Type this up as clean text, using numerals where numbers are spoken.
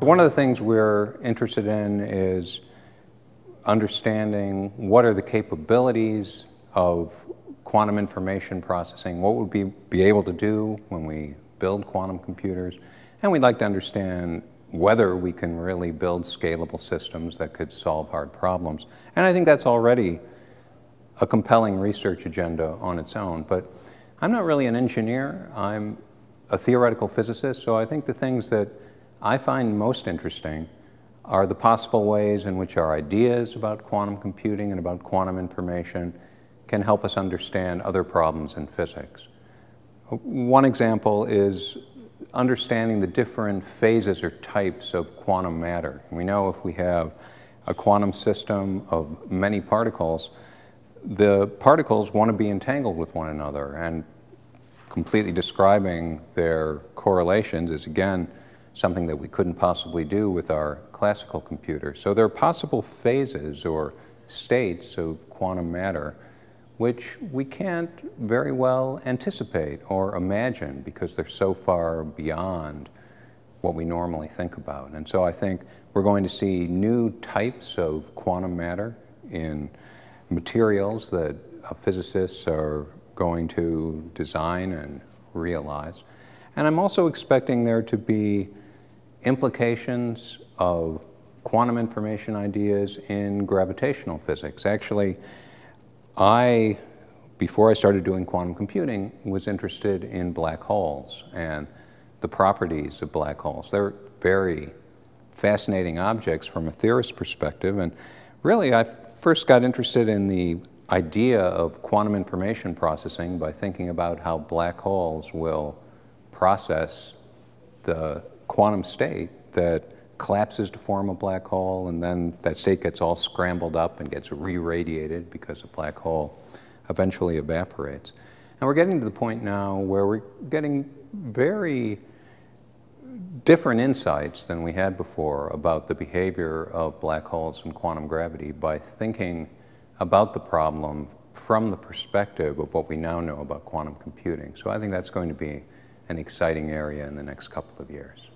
One of the things we're interested in is understanding what are the capabilities of quantum information processing, what would we be able to do when we build quantum computers, and we'd like to understand whether we can really build scalable systems that could solve hard problems. And I think that's already a compelling research agenda on its own, but I'm not really an engineer. I'm a theoretical physicist, so I think the things that I find most interesting are the possible ways in which our ideas about quantum computing and about quantum information can help us understand other problems in physics. One example is understanding the different phases or types of quantum matter. We know if we have a quantum system of many particles, the particles want to be entangled with one another, and completely describing their correlations is, again, something that we couldn't possibly do with our classical computer. So there are possible phases or states of quantum matter which we can't very well anticipate or imagine because they're so far beyond what we normally think about. And so I think we're going to see new types of quantum matter in materials that physicists are going to design and realize. And I'm also expecting there to be implications of quantum information ideas in gravitational physics. Actually, before I started doing quantum computing, was interested in black holes and the properties of black holes. They're very fascinating objects from a theorist's perspective, and really I first got interested in the idea of quantum information processing by thinking about how black holes will process the quantum state that collapses to form a black hole, and then that state gets all scrambled up and gets re-radiated because a black hole eventually evaporates. And we're getting to the point now where we're getting very different insights than we had before about the behavior of black holes and quantum gravity by thinking about the problem from the perspective of what we now know about quantum computing. So I think that's going to be an exciting area in the next couple of years.